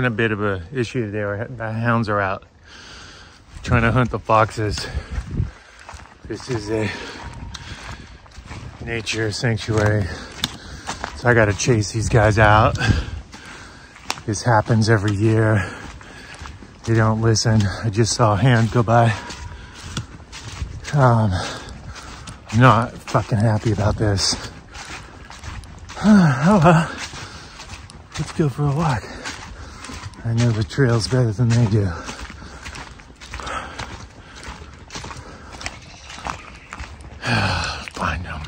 having a bit of a issue there. The hounds are out trying to hunt the foxes. This is a nature sanctuary, so I gotta chase these guys out. This happens every year. They don't listen. I just saw a hand go by. I'm not fucking happy about this. Oh well, let's go for a walk. I know the trails better than they do. Find them.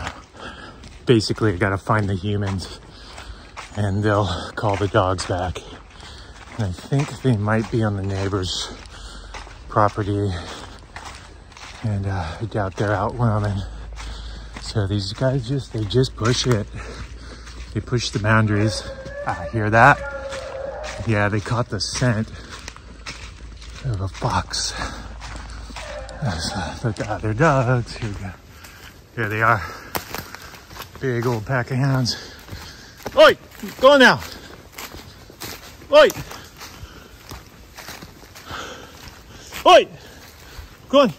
Basically, I gotta find the humans and they'll call the dogs back. And I think they might be on the neighbor's property, and I doubt they're out roaming. So these guys just push it. They push the boundaries. I hear that. Yeah, they caught the scent of a fox. That's the other dogs. Here we go. Here they are. Big old pack of hounds. Oi! Go on now! Oi! Oi! Go on!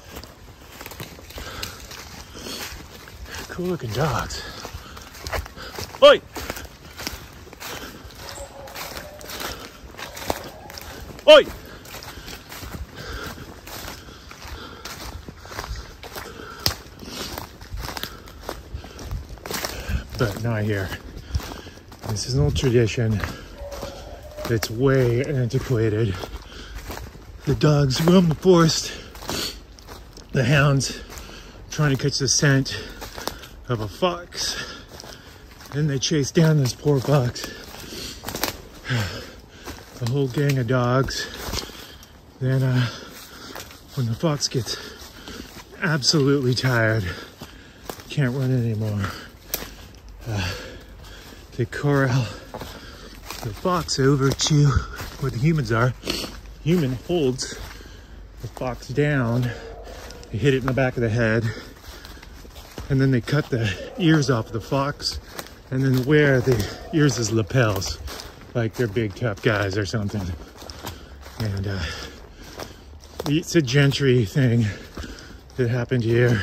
Cool looking dogs. Oi! Oi! But not here. This is an old tradition. It's way antiquated. The dogs roam the forest. The hounds trying to catch the scent of a fox. Then they chase down this poor fox. A whole gang of dogs. Then when the fox gets absolutely tired, can't run anymore, they corral the fox over to where the humans are. Human holds the fox down. They hit it in the back of the head. And then they cut the ears off the fox and then wear the ears as lapels, like they're big tough guys or something. And it's a gentry thing that happened here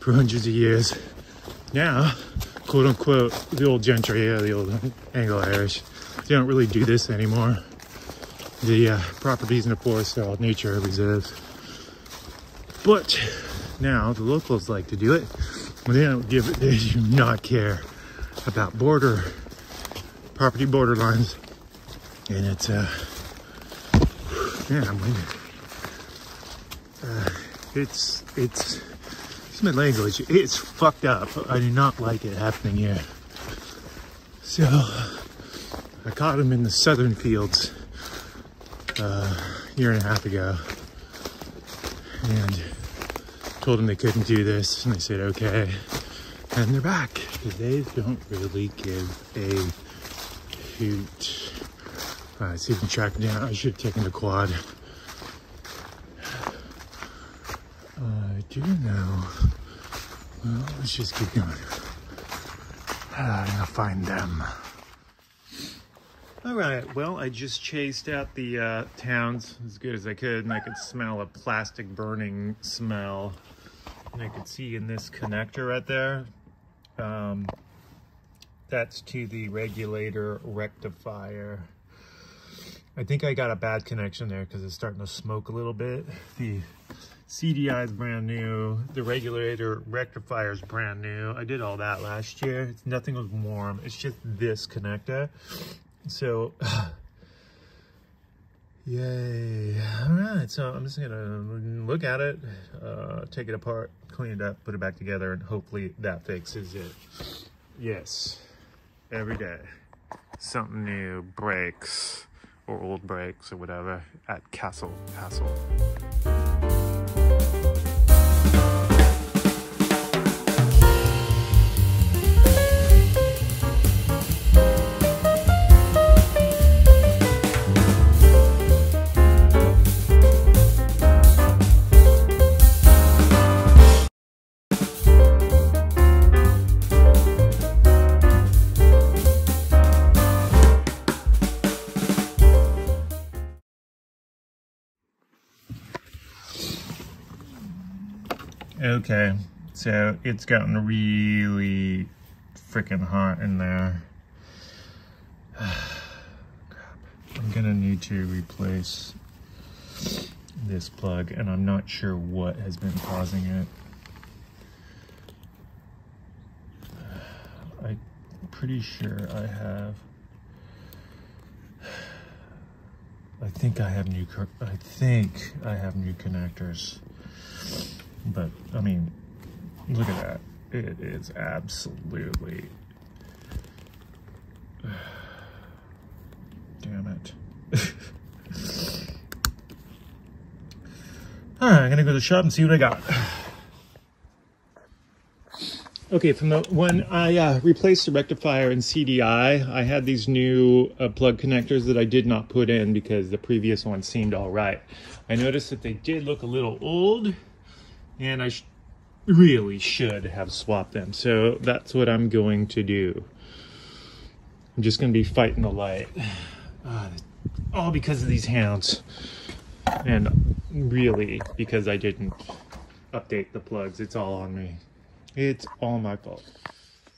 for hundreds of years. Now, quote unquote, the old gentry, the old Anglo-Irish, they don't really do this anymore. The properties in the forest are all nature reserves. But now the locals like to do it. They do not care about property borderlines, and it's it's my language. It's fucked up. I do not like it happening here. So I caught him in the southern fields a year and a half ago, and told them they couldn't do this, and they said okay, and they're back. They don't really give a hoot. All right, see if I can track them down. I should have taken the quad. I do know. Well, let's just keep going. I'm gonna find them. All right, well, I just chased out the towns as good as I could, and I could smell a plastic burning smell. And I could see in this connector right there, that's to the regulator rectifier. I think I got a bad connection there because it's starting to smoke a little bit. The CDI is brand new. The regulator rectifier is brand new. I did all that last year. Nothing was warm. It's just this connector. So, yay. All right, so I'm just gonna look at it, take it apart, clean it up, put it back together, and hopefully that fixes it. Yes, every day, something new breaks, or old breaks, or whatever, at Castle Hassle. Okay, so it's gotten really freaking hot in there. Crap. I'm gonna need to replace this plug, and I'm not sure what has been causing it. I'm pretty sure I have. I think I have new connectors, but I mean, look at that. It is absolutely, damn it. All right, I'm gonna go to the shop and see what I got. Okay, when I replaced the rectifier and CDI, I had these new plug connectors that I did not put in because the previous one seemed all right. I noticed that they did look a little old, and I really should have swapped them. So that's what I'm going to do. I'm just going to be fighting the light. All because of these hounds. And really, because I didn't update the plugs, it's all on me. It's all my fault.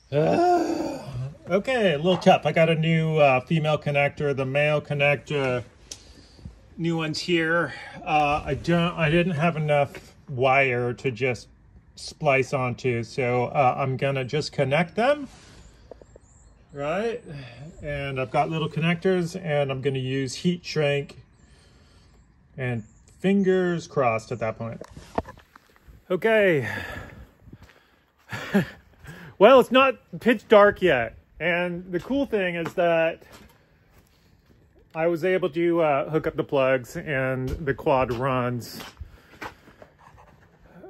Okay, little cup. I got a new female connector, the male connector. New ones here. I didn't have enough wire to just splice onto, so I'm gonna just connect them, right? And I've got little connectors, and I'm gonna use heat shrink. And fingers crossed at that point. Okay. Well, it's not pitch dark yet, and the cool thing is that I was able to hook up the plugs and the quad runs.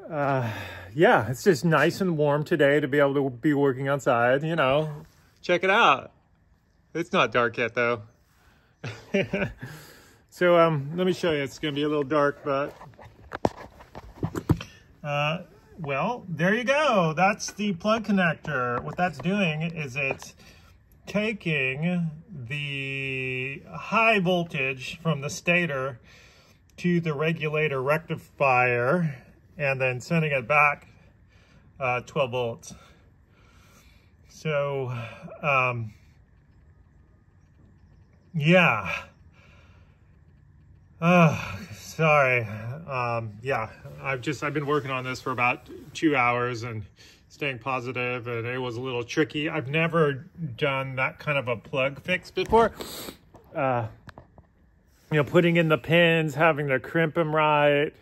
Yeah, it's just nice and warm today to be able to be working outside, you know. Check it out. It's not dark yet, though. So let me show you. It's going to be a little dark, but... well, there you go. That's the plug connector. What that's doing is it's taking the high voltage from the stator to the regulator rectifier and then sending it back 12 volts. So, yeah. Oh, sorry. Yeah, I've been working on this for about 2 hours and staying positive, and it was a little tricky. I've never done that kind of a plug fix before. You know, putting in the pins, having to crimp them right,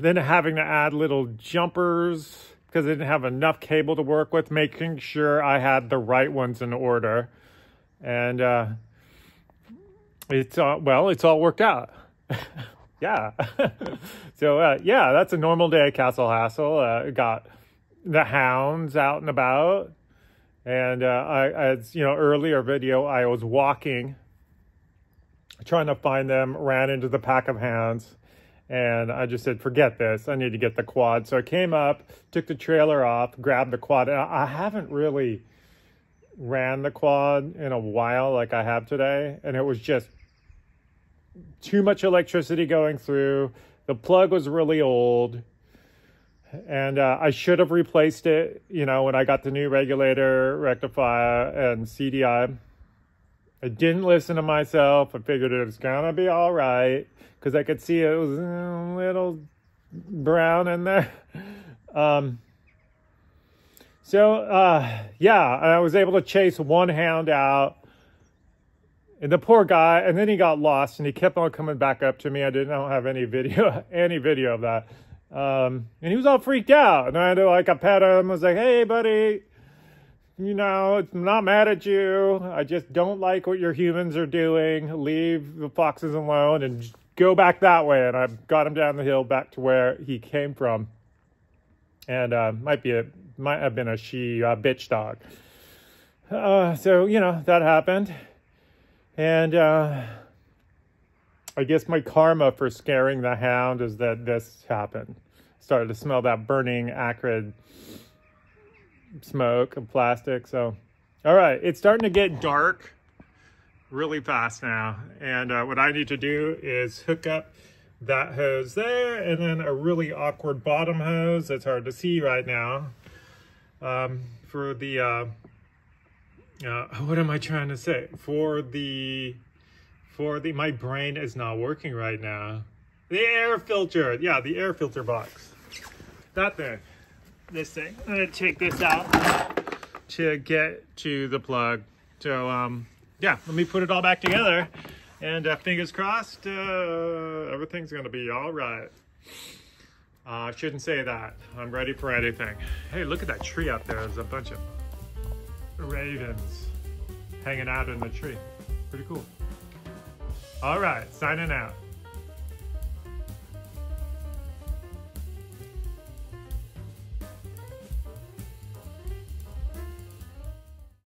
then having to add little jumpers because I didn't have enough cable to work with, making sure I had the right ones in order. And, it's all worked out. Yeah. So, yeah, that's a normal day at Castle Hassle. Got the hounds out and about. And, you know, earlier video, I was walking, trying to find them, ran into the pack of hounds. And I just said, forget this. I need to get the quad. So I came up, took the trailer off, grabbed the quad. And I haven't really ran the quad in a while like I have today, and it was just too much electricity going through. The plug was really old, and I should have replaced it, you know, when I got the new regulator, rectifier, and CDI. I didn't listen to myself. I figured it was gonna be all right because I could see it was a little brown in there. So, yeah, I was able to chase one hound out, and the poor guy, and then he got lost, and he kept on coming back up to me. I don't have any video of that. And he was all freaked out, and I had to, like, I pet him. I was like, hey, buddy, you know, I'm not mad at you. I just don't like what your humans are doing. Leave the foxes alone and go back that way. And I got him down the hill back to where he came from. And might have been a she bitch dog. So, you know, that happened. And I guess my karma for scaring the hound is that this happened. Started to smell that burning, acrid smoke of plastic. So, all right, it's starting to get dark really fast now. And what I need to do is hook up that hose there, and then a really awkward bottom hose that's hard to see right now for the what am I trying to say, for the my brain is not working right now, the air filter, yeah, the air filter box, that thing, this thing. I'm gonna take this out to get to the plug. So yeah, let me put it all back together. And fingers crossed, everything's gonna be all right. I shouldn't say that. I'm ready for anything. Hey, look at that tree up there. There's a bunch of ravens hanging out in the tree. Pretty cool. All right, signing out.